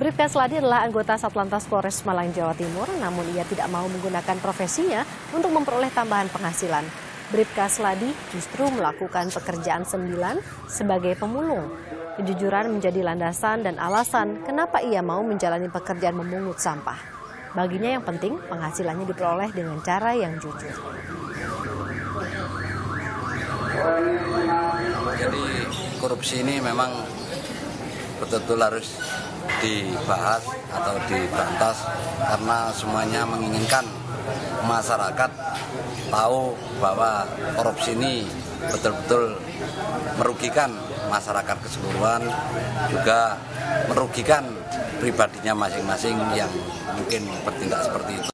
Bripka Seladi adalah anggota Satlantas Flores Malain Jawa Timur, namun ia tidak mau menggunakan profesinya untuk memperoleh tambahan penghasilan. Bripka Seladi justru melakukan pekerjaan sembilan sebagai pemulung. Kejujuran menjadi landasan dan alasan kenapa ia mau menjalani pekerjaan memungut sampah. Baginya yang penting penghasilannya diperoleh dengan cara yang jujur. Jadi korupsi ini memang betul-betul harus dibahas atau diberantas karena semuanya menginginkan masyarakat tahu bahwa korupsi ini betul-betul merugikan masyarakat keseluruhan, juga merugikan pribadinya masing-masing yang mungkin bertindak seperti itu.